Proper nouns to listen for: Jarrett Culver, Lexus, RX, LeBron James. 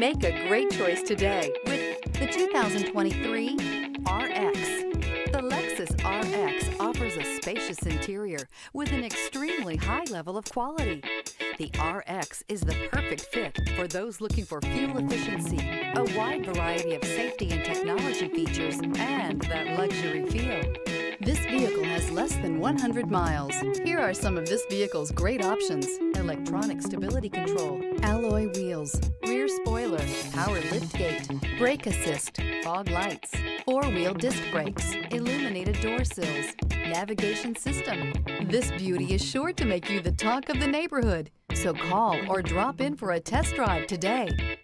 Make a great choice today with the 2023 RX. The Lexus RX offers a spacious interior with an extremely high level of quality. The RX is the perfect fit for those looking for fuel efficiency, a wide variety of safety and technology features, and that luxury feel. This vehicle has less than 100 miles. Here are some of this vehicle's great options: electronic stability control, alloy wheels, rear spoiler, power liftgate, brake assist, fog lights, four-wheel disc brakes, illuminated door sills, navigation system. This beauty is sure to make you the talk of the neighborhood, so call or drop in for a test drive today.